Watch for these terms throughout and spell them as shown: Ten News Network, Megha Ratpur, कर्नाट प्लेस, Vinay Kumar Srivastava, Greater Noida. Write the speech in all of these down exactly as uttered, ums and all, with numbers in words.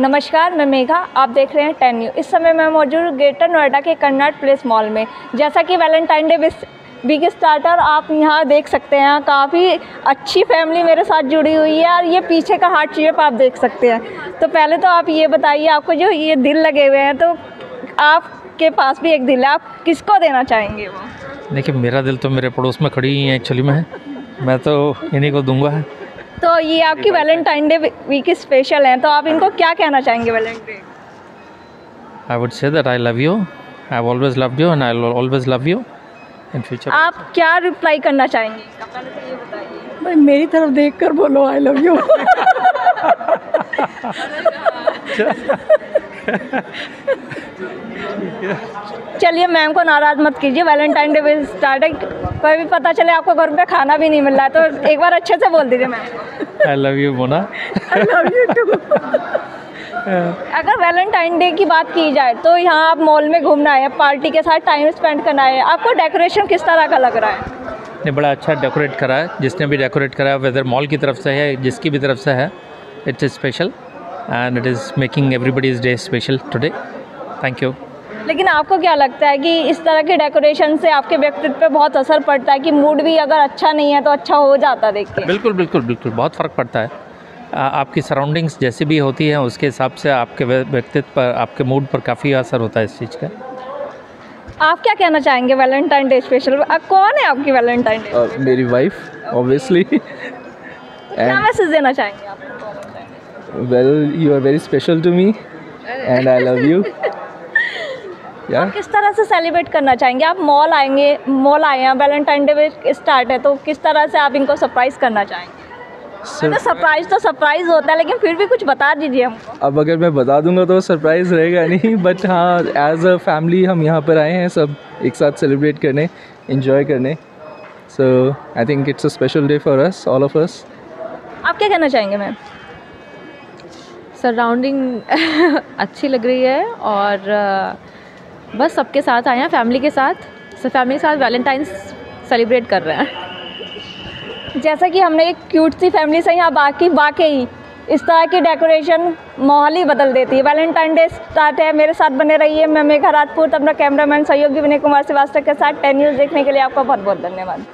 नमस्कार, मैं मेघा, आप देख रहे हैं टेन न्यूज़। इस समय मैं मौजूद ग्रेटर नोएडा के कर्नाट प्लेस मॉल में। जैसा कि वैलेंटाइन डे वीक स्टार्टर आप यहाँ देख सकते हैं, काफ़ी अच्छी फैमिली मेरे साथ जुड़ी हुई है और ये पीछे का हार्ट शेप आप देख सकते हैं। तो पहले तो आप ये बताइए, आपको जो ये दिल लगे हुए हैं, तो आपके पास भी एक दिल है, आप किसको देना चाहेंगे? वो देखिए, मेरा दिल तो मेरे पड़ोस में खड़ी ही है एक्चुअली में, मैं तो इन्हीं को दूँगा। तो ये आपकी वैलेंटाइन डे वीक स्पेशल हैं, तो आप इनको क्या कहना चाहेंगे Valentine? I would say that I love you, I have always loved you and I will always love you in future. आप क्या रिप्लाई करना चाहेंगे? पहले तो ये बताइए। भाई, मेरी तरफ देखकर बोलो आई लव यू। चलिए, मैम को नाराज़ मत कीजिए। वैलेंटाइन डे पे स्टार्टिंग कोई भी पता चले आपको घर पे खाना भी नहीं मिल रहा, तो एक बार अच्छे से बोल दीजिए ma'am, I love you Mona, I love you too. अगर वैलेंटाइन डे की बात की जाए तो यहाँ आप मॉल में घूमना है, पार्टी के साथ टाइम स्पेंड करना है, आपको डेकोरेशन किस तरह का लग रहा है? नहीं, बड़ा अच्छा डेकोरेट करा है, जिसने भी डेकोरेट करा है, वेदर मॉल की तरफ से है जिसकी भी तरफ से है, it's special and it is making everybody's day special today. Thank you. लेकिन आपको क्या लगता है कि इस तरह के डेकोरेशन से आपके व्यक्तित्व पे बहुत असर पड़ता है कि मूड भी अगर अच्छा नहीं है तो अच्छा हो जाता है? देखिए, बिल्कुल बिल्कुल बिल्कुल, बहुत फ़र्क पड़ता है। आपकी सराउंडिंग्स जैसी भी होती हैं उसके हिसाब से आपके व्यक्तित्व पर, आपके मूड पर काफ़ी असर होता है इस चीज़ का। आप क्या कहना चाहेंगे वैलेंटाइन डे स्पेशल? कौन है आपकी वैलेंटाइन डे? uh, मेरी वाइफ ऑब्वियसली। क्या मैसेज देना चाहेंगे आप? Well, you are very special to me and I love you. Yeah. आप किस तरह से सेलिब्रेट करना चाहेंगे? आप मॉल आएंगे, मॉल आए हैं, वैलेंटाइन डे स्टार्ट है, तो किस तरह से आप इनको सरप्राइज़ करना चाहेंगे? तो सरप्राइज़ तो सरप्राइज़ होता है, लेकिन फिर भी कुछ बता दीजिए हमको। अब अगर मैं बता दूंगा तो सरप्राइज़ रहेगा नहीं, बट हाँ, एज अ फैमिली हम यहाँ पर आए हैं सब एक साथ सेलिब्रेट करने, इन्जॉय करने। So I think it's a special day for us, all of us. आप क्या कहना चाहेंगे मैम? सराउंडिंग अच्छी लग रही है और बस सबके साथ आए हैं, फैमिली के साथ, सब फैमिली के साथ वैलेंटाइंस सेलिब्रेट कर रहे हैं। जैसा कि हमने एक क्यूट सी फैमिली से यहाँ बाकी वाकई इस तरह की डेकोरेशन माहौल ही बदल देती है। वैलेंटाइन डे स्टार्ट है, मेरे साथ बने रहिए। मैं मेघा रातपूर, अपना कैमरामैन सहयोगी विनय कुमार श्रीवास्तव के साथ। टेन न्यूज़ देखने के लिए आपका बहुत बहुत धन्यवाद।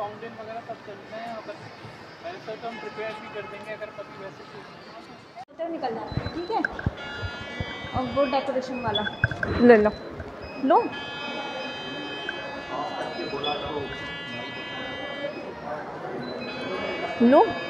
फाउंटेन वगैरह सब चलते हैं, और वैसे तो हम प्रिपेयर भी कर देंगे अगर कभी वैसे निकलना है। ठीक है, और वो डेकोरेशन वाला ले लो लो। लो